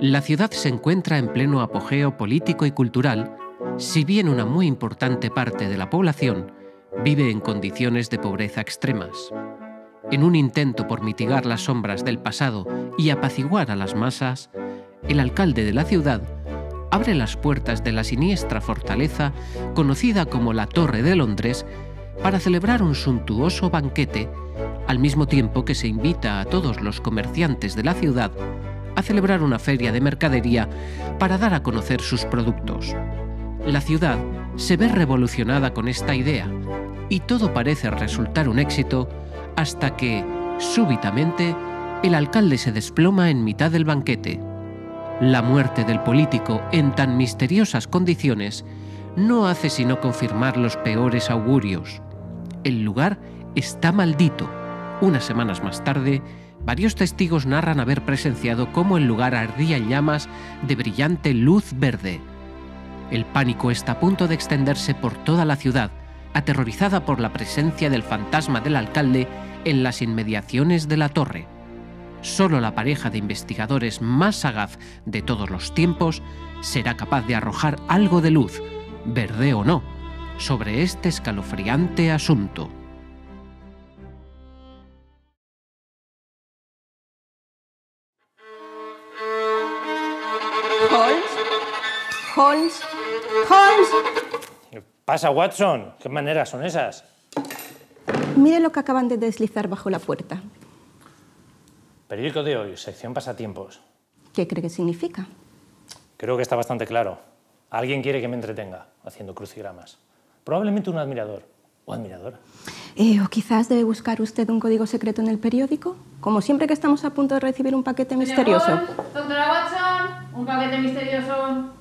la ciudad se encuentra en pleno apogeo político y cultural, si bien una muy importante parte de la población vive en condiciones de pobreza extremas. En un intento por mitigar las sombras del pasado y apaciguar a las masas, el alcalde de la ciudad abre las puertas de la siniestra fortaleza conocida como la Torre de Londres para celebrar un suntuoso banquete, al mismo tiempo que se invita a todos los comerciantes de la ciudad a celebrar una feria de mercadería para dar a conocer sus productos. La ciudad se ve revolucionada con esta idea y todo parece resultar un éxito hasta que, súbitamente, el alcalde se desploma en mitad del banquete. La muerte del político en tan misteriosas condiciones no hace sino confirmar los peores augurios. El lugar está maldito. Unas semanas más tarde, varios testigos narran haber presenciado cómo el lugar ardía en llamas de brillante luz verde. El pánico está a punto de extenderse por toda la ciudad, aterrorizada por la presencia del fantasma del alcalde en las inmediaciones de la torre. Solo la pareja de investigadores más sagaz de todos los tiempos será capaz de arrojar algo de luz, verde o no, sobre este escalofriante asunto. Holmes, Holmes, Holmes. ¿Qué pasa, Watson? ¿Qué maneras son esas? Mire lo que acaban de deslizar bajo la puerta. Periódico de hoy, sección pasatiempos. ¿Qué cree que significa? Creo que está bastante claro. Alguien quiere que me entretenga haciendo crucigramas. Probablemente un admirador o admiradora. O quizás debe buscar usted un código secreto en el periódico, como siempre que estamos a punto de recibir un paquete misterioso. Holmes, doctora Watson, un paquete misterioso.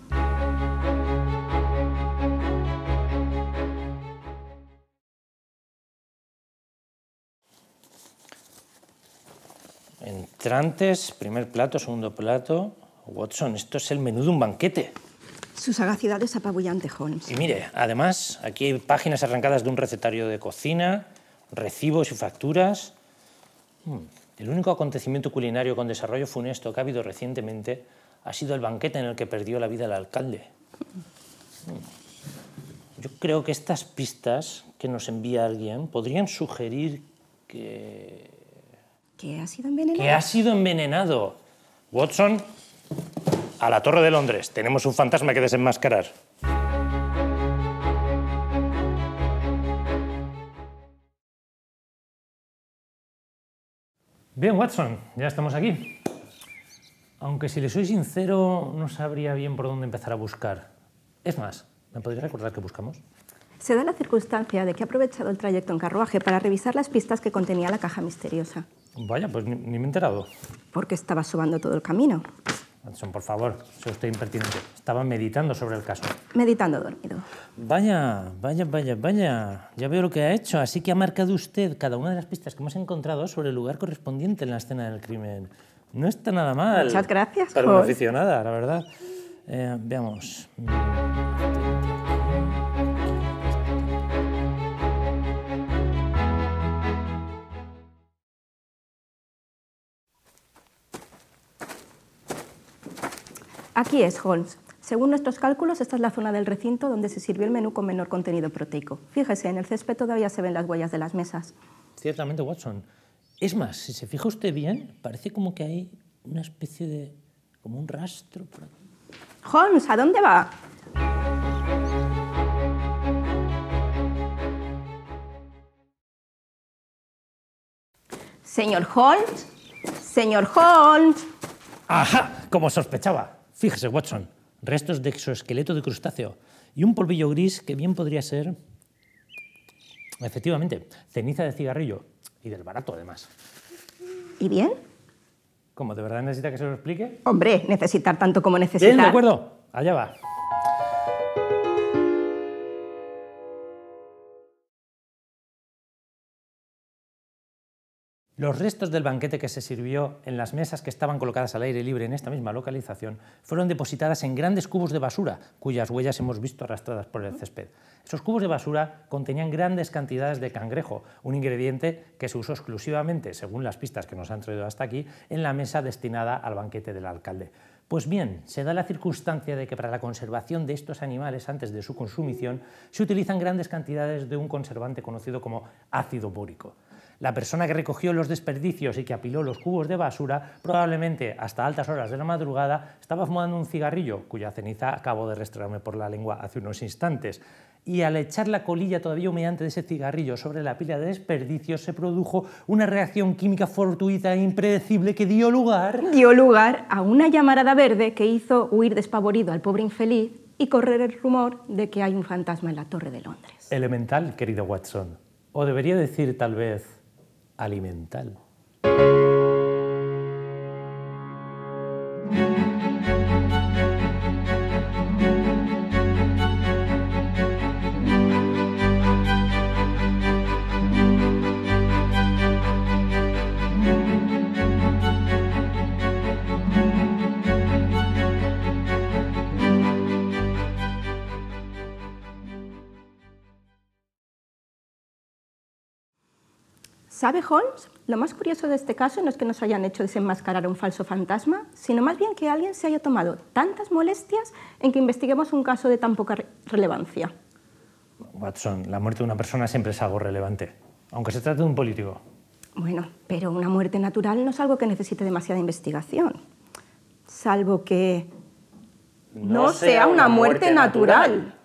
Entrantes, primer plato, segundo plato... Watson, esto es el menú de un banquete. Su sagacidad es apabullante, Holmes. Y mire, además, aquí hay páginas arrancadas de un recetario de cocina, recibos y facturas... El único acontecimiento culinario con desarrollo funesto que ha habido recientemente ha sido el banquete en el que perdió la vida el alcalde. Yo creo que estas pistas que nos envía alguien podrían sugerir que... ¿Que ha sido envenenado? ¡Que ha sido envenenado! Watson, a la Torre de Londres. Tenemos un fantasma que desenmascarar. Bien, Watson, ya estamos aquí. Aunque si le soy sincero, no sabría bien por dónde empezar a buscar. Es más, ¿me podría recordar qué buscamos? Se da la circunstancia de que ha aprovechado el trayecto en carruaje para revisar las pistas que contenía la caja misteriosa. Vaya, pues ni me he enterado. Porque estaba sobando todo el camino. Watson, por favor, sea usted impertinente. Estaba meditando sobre el caso. Meditando dormido. Vaya, vaya, vaya, vaya. Ya veo lo que ha hecho. Así que ha marcado usted cada una de las pistas que hemos encontrado sobre el lugar correspondiente en la escena del crimen. No está nada mal. Muchas gracias, para una aficionada, la verdad. Veamos. Aquí es, Holmes. Según nuestros cálculos, esta es la zona del recinto donde se sirvió el menú con menor contenido proteico. Fíjese, en el césped todavía se ven las huellas de las mesas. Ciertamente, Watson. Es más, si se fija usted bien, parece como que hay una especie de... como un rastro por aquí. Holmes, ¿a dónde va? Señor Holmes, señor Holmes. ¡Ajá! Como sospechaba. Fíjese, Watson, restos de exoesqueleto de crustáceo y un polvillo gris que bien podría ser, efectivamente, ceniza de cigarrillo y del barato, además. ¿Y bien? ¿Cómo, de verdad necesita que se lo explique? Hombre, necesitar tanto como necesitar. Bien, de acuerdo, allá va. Los restos del banquete que se sirvió en las mesas que estaban colocadas al aire libre en esta misma localización fueron depositadas en grandes cubos de basura, cuyas huellas hemos visto arrastradas por el césped. Esos cubos de basura contenían grandes cantidades de cangrejo, un ingrediente que se usó exclusivamente, según las pistas que nos han traído hasta aquí, en la mesa destinada al banquete del alcalde. Pues bien, se da la circunstancia de que para la conservación de estos animales antes de su consumición se utilizan grandes cantidades de un conservante conocido como ácido bórico. La persona que recogió los desperdicios y que apiló los cubos de basura, probablemente hasta altas horas de la madrugada, estaba fumando un cigarrillo, cuya ceniza acabo de restregarme por la lengua hace unos instantes. Y al echar la colilla todavía humeante de ese cigarrillo sobre la pila de desperdicios, se produjo una reacción química fortuita e impredecible que dio lugar... a una llamarada verde que hizo huir despavorido al pobre infeliz y correr el rumor de que hay un fantasma en la Torre de Londres. Elemental, querido Watson. O debería decir, tal vez... alimental. ¿Sabe Holmes? Lo más curioso de este caso no es que nos hayan hecho desenmascarar un falso fantasma, sino más bien que alguien se haya tomado tantas molestias en que investiguemos un caso de tan poca relevancia. Watson, la muerte de una persona siempre es algo relevante, aunque se trate de un político. Bueno, pero una muerte natural no es algo que necesite demasiada investigación, salvo que no sea una muerte natural.